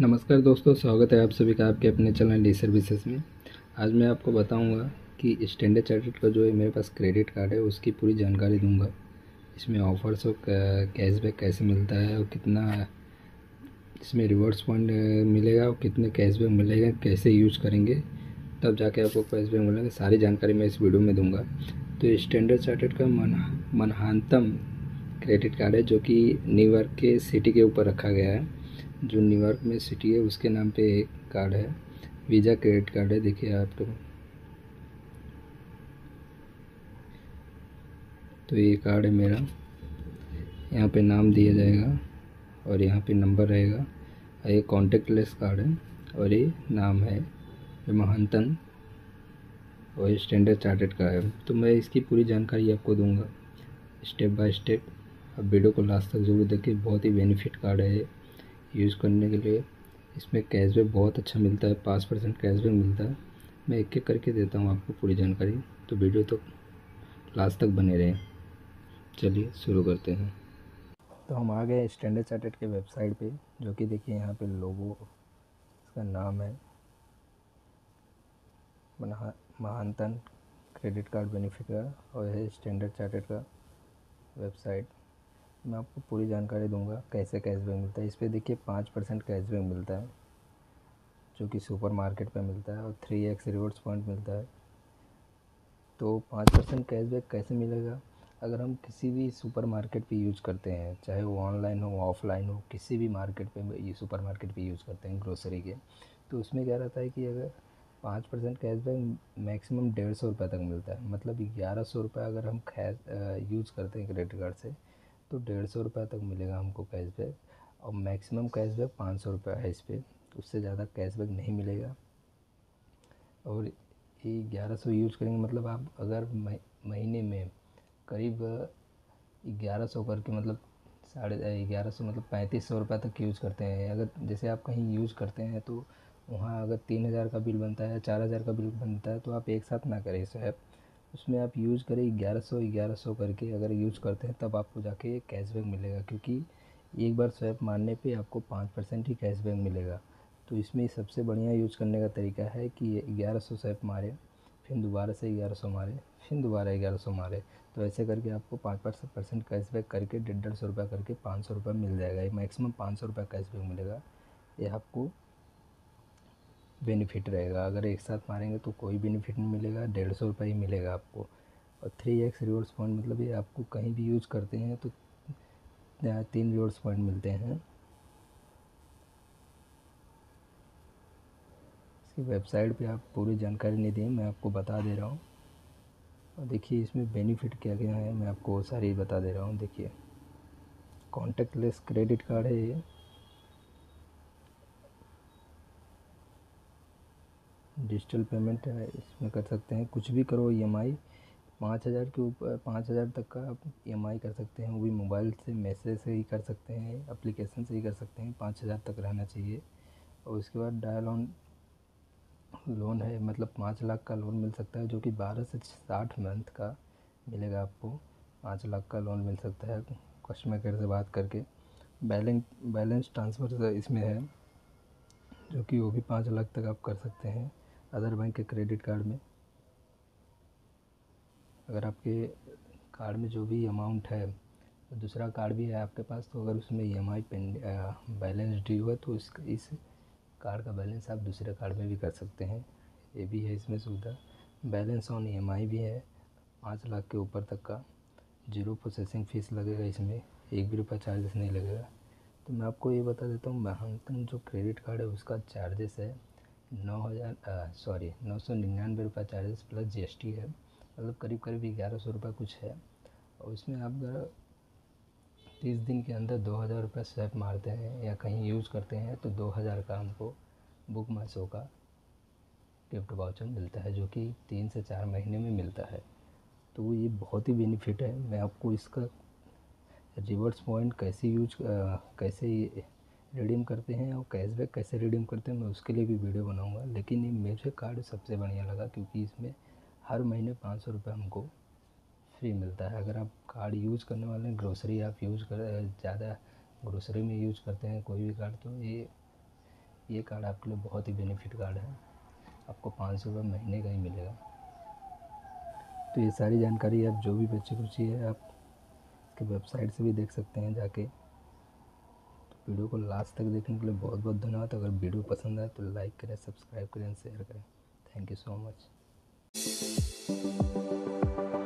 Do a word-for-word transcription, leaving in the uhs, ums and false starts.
नमस्कार दोस्तों, स्वागत है आप सभी का आपके अपने चैनल डी सर्विसेज में। आज मैं आपको बताऊंगा कि स्टैंडर्ड चार्टर्ड का जो है मेरे पास क्रेडिट कार्ड है उसकी पूरी जानकारी दूंगा। इसमें ऑफर्स और कैशबैक कैसे मिलता है और कितना इसमें रिवॉर्ड्स पॉइंट मिलेगा और कितने कैशबैक मिलेगा, कैसे यूज़ करेंगे तब जाके आपको कैशबैक मिलेगा, सारी जानकारी मैं इस वीडियो में दूँगा। तो स्टैंडर्ड चार्टर्ड का मनहत्तम क्रेडिट कार्ड है जो कि न्यूयॉर्क के सिटी के ऊपर रखा गया है। जो न्यूयॉर्क में सिटी है उसके नाम पे एक कार्ड है, वीज़ा क्रेडिट कार्ड है। देखिए आप तो, तो ये कार्ड है मेरा। यहाँ पे नाम दिया जाएगा और यहाँ पे नंबर रहेगा। ये कॉन्टेक्टलेस कार्ड है और ये नाम है महंतन और स्टैंडर्ड चार्टर्ड का है। तो मैं इसकी पूरी जानकारी आपको दूंगा स्टेप बाय स्टेप। आप वीडियो को लास्ट तक जरूर देखिए, बहुत ही बेनिफिट कार्ड है ये यूज़ करने के लिए। इसमें कैशबैक बहुत अच्छा मिलता है, पाँच परसेंट कैशबैक मिलता है। मैं एक एक करके देता हूँ आपको पूरी जानकारी, तो वीडियो तो लास्ट तक बने रहें। चलिए शुरू करते हैं। तो हम आ गए स्टैंडर्ड चार्टर्ड के वेबसाइट पे, जो कि देखिए यहाँ पे लोगो, इसका नाम है महानतन क्रेडिट कार्ड बेनिफिट का और है स्टैंडर्ड चार्टर्ड का वेबसाइट। मैं आपको पूरी जानकारी दूंगा कैसे कैशबैक मिलता है। इस पर देखिए पाँच परसेंट कैशबैक मिलता है जो कि सुपरमार्केट पे मिलता है और थ्री एक्स रिवॉर्ड्स पॉइंट मिलता है। तो पाँच परसेंट कैशबैक कैसे मिलेगा? अगर हम किसी भी सुपरमार्केट पे यूज़ करते हैं, चाहे वो ऑनलाइन हो ऑफलाइन हो, किसी भी मार्केट पे, ये सुपरमार्केट पे यूज़ करते हैं ग्रोसरी के, तो उसमें क्या रहता है कि अगर पाँच परसेंट कैशबैक मैक्सिमम डेढ़ सौ रुपये तक मिलता है। मतलब ग्यारह सौ रुपये अगर हम कैश यूज़ करते हैं क्रेडिट कार्ड से तो डेढ़ सौ रुपये तक मिलेगा हमको कैशबैक। और मैक्सिमम कैशबैक पाँच सौ रुपये है इस पर, उससे ज़्यादा कैशबैक नहीं मिलेगा। और ये ग्यारह सौ यूज़ करेंगे, मतलब आप अगर महीने में करीब ग्यारह सौ करके, मतलब साढ़े ग्यारह सौ मतलब पैंतीस सौ रुपये तक यूज़ करते हैं। अगर जैसे आप कहीं यूज़ करते हैं तो वहाँ अगर तीन हज़ार का बिल बनता है, चार हज़ार का बिल बनता है, तो आप एक साथ ना करें इस ऐप, उसमें आप यूज़ करें ग्यारह सौ ग्यारह सौ करके अगर यूज़ करते हैं तब आपको जाके कैशबैक मिलेगा। क्योंकि एक बार स्वैप मारने पे आपको पाँच परसेंट ही कैशबैक मिलेगा। तो इसमें सबसे बढ़िया यूज़ करने का तरीका है कि ग्यारह सौ स्वैप मारे, फिर दोबारा से ग्यारह सौ मारे, फिर दोबारा ग्यारह सौ मारे। तो ऐसे करके आपको पाँच परसेंट कैशबैक करके डेढ़ डेढ़ सौ रुपये करके पाँच सौ रुपये मिल जाएगा। ये मैक्सिमम पाँच सौ रुपये कैशबैक मिलेगा, ये आपको बेनिफिट रहेगा। अगर एक साथ मारेंगे तो कोई बेनिफिट नहीं मिलेगा, डेढ़ सौ रुपये ही मिलेगा आपको। और थ्री एक्स रिवॉर्ड्स पॉइंट मतलब ये आपको कहीं भी यूज़ करते हैं तो तीन रिवॉर्ड्स पॉइंट मिलते हैं। इसकी वेबसाइट पे आप पूरी जानकारी नहीं दी, मैं आपको बता दे रहा हूँ। और देखिए इसमें बेनिफिट क्या क्या है मैं आपको सारी बता दे रहा हूँ। देखिए कॉन्टेक्टलेस क्रेडिट कार्ड है ये, डिजिटल पेमेंट है, इसमें कर सकते हैं कुछ भी करो। ईएमआई पाँच हज़ार के ऊपर पाँच हज़ार तक का आप ईएमआई कर सकते हैं, वो भी मोबाइल से, मैसेज से ही कर सकते हैं, एप्लीकेशन से ही कर सकते हैं। पाँच हज़ार तक रहना चाहिए। और उसके बाद डी लोन लोन है, मतलब पाँच लाख का लोन मिल सकता है जो कि बारह से साठ मंथ का मिलेगा आपको। पाँच लाख का लोन मिल सकता है कस्टमर केयर से बात करके। बैलेंस बैलेंस ट्रांसफ़र इसमें है जो कि वो भी पाँच लाख तक आप कर सकते हैं अदर बैंक के क्रेडिट कार्ड में। अगर आपके कार्ड में जो भी अमाउंट है, तो दूसरा कार्ड भी है आपके पास, तो अगर उसमें E M I balance due है तो इस इस कार्ड का बैलेंस आप दूसरे कार्ड में भी कर सकते हैं, ये भी है इसमें सुविधा। Balance on E M I भी है पाँच लाख के ऊपर तक का, जीरो प्रोसेसिंग फ़ीस लगेगा इसमें, एक भी रुपया चार्जेस नहीं लगेगा। तो मैं आपको ये बता देता हूँ महंतन जो क्रेडिट कार्ड है उसका चार्जेस है नौ हज़ार सॉरी नौ सौ निन्यानवे रुपये चार्जेस प्लस जीएसटी है, मतलब करीब करीब ग्यारह सौ रुपये कुछ है। और इसमें आप अगर तीस दिन के अंदर दो हज़ार रुपये स्वैप मारते हैं या कहीं यूज़ करते हैं तो दो हज़ार का हमको बुक माई शो का गिफ्ट वाउचर मिलता है जो कि तीन से चार महीने में मिलता है। तो ये बहुत ही बेनिफिट है। मैं आपको इसका रिवॉर्ड्स पॉइंट कैसे यूज आ, कैसे रिडीम करते हैं और कैशबैक कैसे रिडीम करते हैं मैं उसके लिए भी वीडियो बनाऊंगा। लेकिन ये मुझे कार्ड सबसे बढ़िया लगा क्योंकि इसमें हर महीने पाँच सौ रुपये हमको फ्री मिलता है। अगर आप कार्ड यूज़ करने वाले हैं, ग्रोसरी आप यूज़ कर ज़्यादा ग्रोसरी में यूज़ करते हैं कोई भी कार्ड, तो ये ये कार्ड आपके लिए बहुत ही बेनिफिट कार्ड है, आपको पाँच सौ रुपये महीने का ही मिलेगा। तो ये सारी जानकारी आप जो भी बच्चे को चाहिए आप इसके वेबसाइट से भी देख सकते हैं जाके। तो वीडियो को लास्ट तक देखने के लिए बहुत बहुत धन्यवाद। अगर वीडियो पसंद आए तो लाइक करें, सब्सक्राइब करें, शेयर करें। Thank you so much.